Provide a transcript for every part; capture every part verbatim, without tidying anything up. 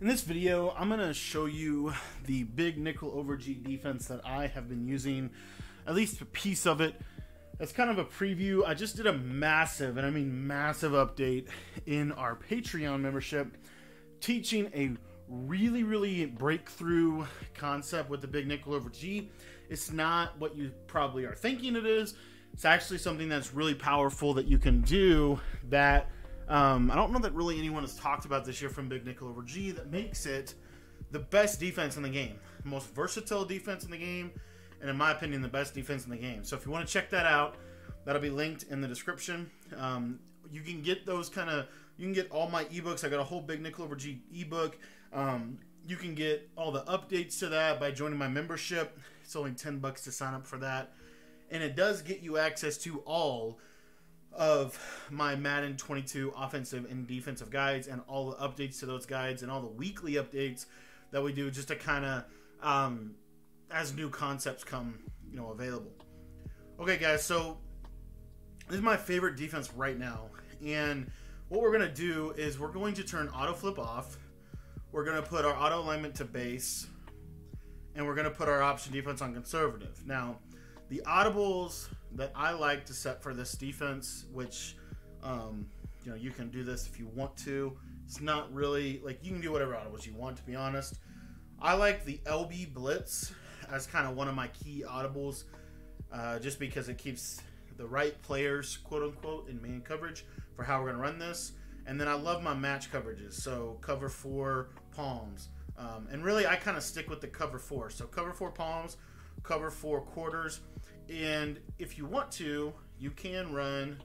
In this video, I'm going to show you the Big Nickel Over G defense that I have been using, at least a piece of it. That's kind of a preview. I just did a massive, and I mean massive update in our Patreon membership, teaching a really, really breakthrough concept with the Big Nickel Over G. It's not what you probably are thinking it is. It's actually something that's really powerful that you can do that Um, I don't know that really anyone has talked about this year from Big Nickel Over G that makes it the best defense in the game, the most versatile defense in the game, and in my opinion, the best defense in the game. So if you want to check that out, that'll be linked in the description. Um, you can get those kind of, you can get all my ebooks. I got a whole Big Nickel Over G ebook. Um, you can get all the updates to that by joining my membership. It's only ten bucks to sign up for that. And it does get you access to all of my Madden twenty-two offensive and defensive guides and all the updates to those guides and all the weekly updates that we do just to kind of um, as new concepts come, you know, available. Okay, guys, so this is my favorite defense right now, and what we're gonna do is we're going to turn auto flip off. We're gonna put our auto alignment to base, and we're gonna put our option defense on conservative. Now, the audibles that I like to set for this defense, which um, you know, you can do this if you want to. It's not really like you can do whatever audibles you want, to be honest. I like the L B blitz as kind of one of my key audibles, uh, just because it keeps the right players, quote unquote, in man coverage for how we're gonna run this. And then I love my match coverages, so cover four palms, um, and really I kind of stick with the cover four. So cover four palms, cover four quarters. And if you want to, you can run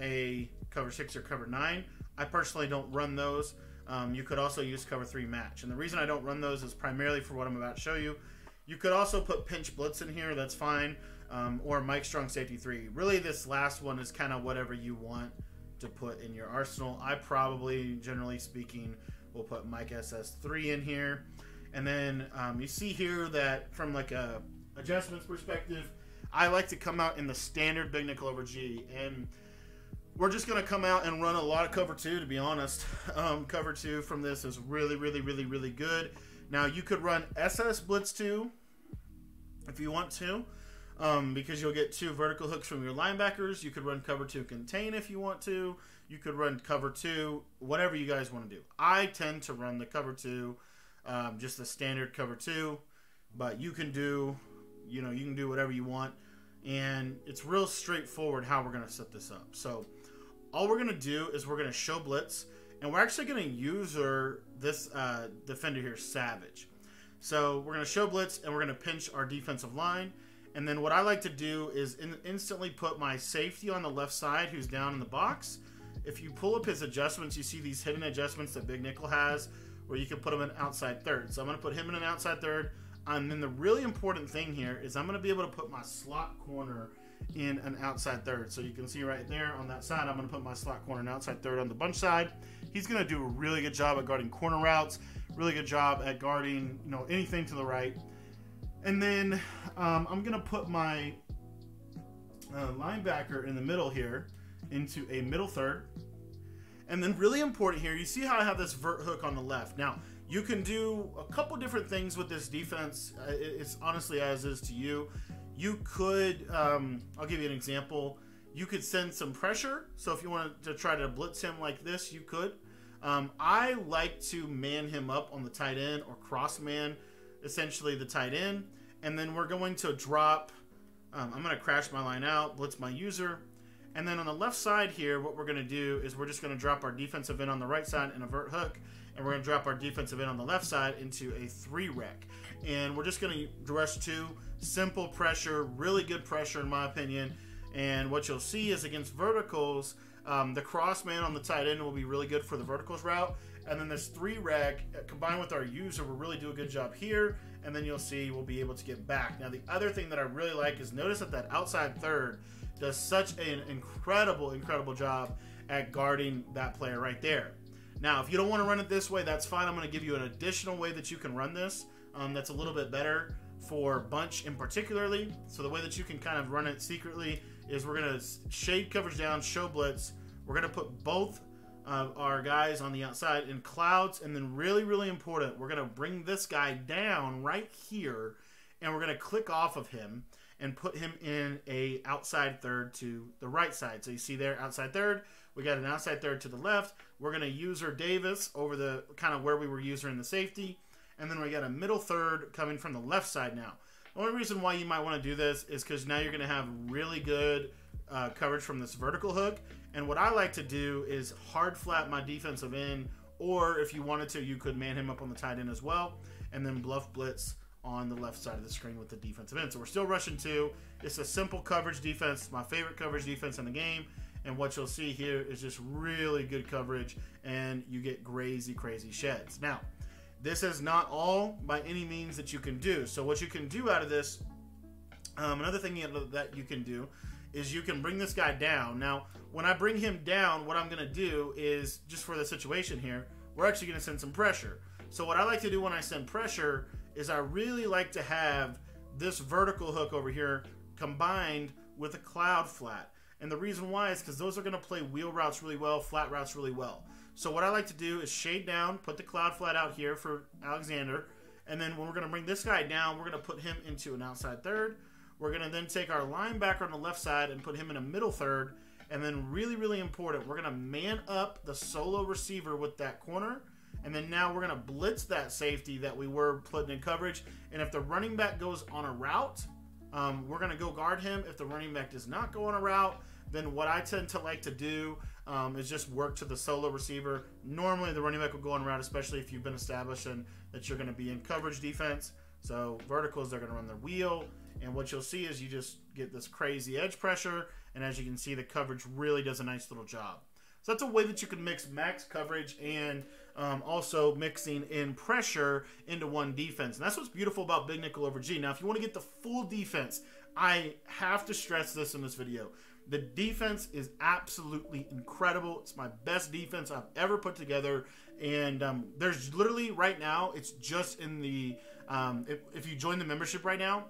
a cover six or cover nine. I personally don't run those. Um, you could also use cover three match. And the reason I don't run those is primarily for what I'm about to show you. You could also put pinch blitz in here, that's fine. Um, or Mike Strong safety three. Really, this last one is kind of whatever you want to put in your arsenal. I probably, generally speaking, will put Mike S S three in here. And then um, you see here that from like a adjustments perspective, I like to come out in the standard Big Nickel Over G, and we're just going to come out and run a lot of cover two, to be honest. Um, cover two from this is really, really, really, really good. Now, you could run S S blitz two if you want to, um, because you'll get two vertical hooks from your linebackers. You could run cover two contain if you want to. You could run cover two, whatever you guys want to do. I tend to run the cover two, um, just the standard cover two, but you can do... you know, you can do whatever you want, and it's real straightforward how we're going to set this up. So all we're going to do is we're going to show blitz, and we're actually going to user this uh, defender here, Savage. So we're going to show blitz, and we're going to pinch our defensive line. And then what I like to do is in instantly put my safety on the left side who's down in the box. If you pull up his adjustments, you see these hidden adjustments that Big Nickel has where you can put him in outside third. So I'm going to put him in an outside third. And then the really important thing here is I'm going to be able to put my slot corner in an outside third. So you can see right there on that side, I'm going to put my slot corner and outside third on the bunch side. He's going to do a really good job at guarding corner routes, really good job at guarding, you know, anything to the right. And then um, I'm going to put my uh, linebacker in the middle here into a middle third. And then really important here, you see how I have this vert hook on the left. Now, you can do a couple different things with this defense. It's honestly as is to you. You could, um, I'll give you an example. You could send some pressure. So if you wanted to try to blitz him like this, you could. Um, I like to man him up on the tight end or cross man, essentially the tight end. And then we're going to drop, um, I'm gonna crash my line out, blitz my user. And then on the left side here, what we're gonna do is we're just gonna drop our defensive end on the right side and a vert hook. And we're going to drop our defensive end on the left side into a three rec. And we're just going to rush two. Simple pressure, really good pressure in my opinion. And what you'll see is against verticals, um, the cross man on the tight end will be really good for the verticals route. And then this three rec combined with our user will really do a good job here. And then you'll see we'll be able to get back. Now, the other thing that I really like is notice that that outside third does such an incredible, incredible job at guarding that player right there. Now, if you don't want to run it this way, that's fine. I'm going to give you an additional way that you can run this um, that's a little bit better for bunch in particularly. So the way that you can kind of run it secretly is we're going to shade coverage down, show blitz. We're going to put both uh, our guys on the outside in clouds. And then really, really important, we're going to bring this guy down right here, and we're going to click off of him and put him in a outside third to the right side. So you see there, outside third. We got an outside third to the left. We're gonna user Davis over the kind of where we were using the safety. And then we got a middle third coming from the left side now. The only reason why you might wanna do this is because now you're gonna have really good uh, coverage from this vertical hook. And what I like to do is hard flat my defensive end, or if you wanted to, you could man him up on the tight end as well. And then bluff blitz on the left side of the screen with the defensive end. So we're still rushing two. It's a simple coverage defense, my favorite coverage defense in the game. And what you'll see here is just really good coverage, and you get crazy, crazy sheds. Now, this is not all by any means that you can do. So what you can do out of this, um, another thing that you can do is you can bring this guy down. Now, when I bring him down, what I'm gonna do is, just for the situation here, we're actually gonna send some pressure. So what I like to do when I send pressure is I really like to have this vertical hook over here combined with a cloud flat. And the reason why is because those are going to play wheel routes really well, flat routes really well. So what I like to do is shade down, put the cloud flat out here for Alexander. And then when we're going to bring this guy down, we're going to put him into an outside third. We're going to then take our linebacker on the left side and put him in a middle third. And then really, really important, we're going to man up the solo receiver with that corner. And then now we're going to blitz that safety that we were putting in coverage. And if the running back goes on a route, um, we're going to go guard him. If the running back does not go on a route, then what I tend to like to do um, is just work to the solo receiver. Normally the running back will go on route, especially if you've been establishing that you're gonna be in coverage defense. So verticals, they're gonna run their wheel. And what you'll see is you just get this crazy edge pressure. And as you can see, the coverage really does a nice little job. So that's a way that you can mix max coverage and um, also mixing in pressure into one defense. And that's what's beautiful about Big Nickel Over G. Now, if you wanna get the full defense, I have to stress this in this video. The defense is absolutely incredible. It's my best defense I've ever put together. And um, there's literally right now, it's just in the, um, if, if you join the membership right now,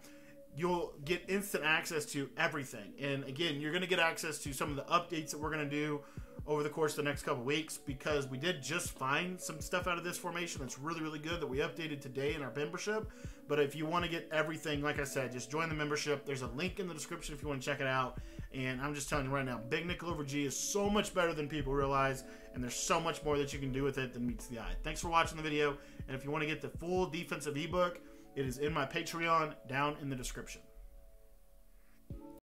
you'll get instant access to everything. And again, you're gonna get access to some of the updates that we're gonna do over the course of the next couple weeks, because we did just find some stuff out of this formation that's really, really good that we updated today in our membership. But if you wanna get everything, like I said, just join the membership. There's a link in the description if you wanna check it out. And I'm just telling you right now, Big Nickel Over G is so much better than people realize, and there's so much more that you can do with it than meets the eye. Thanks for watching the video, and if you wanna get the full defensive ebook, it is in my Patreon down in the description.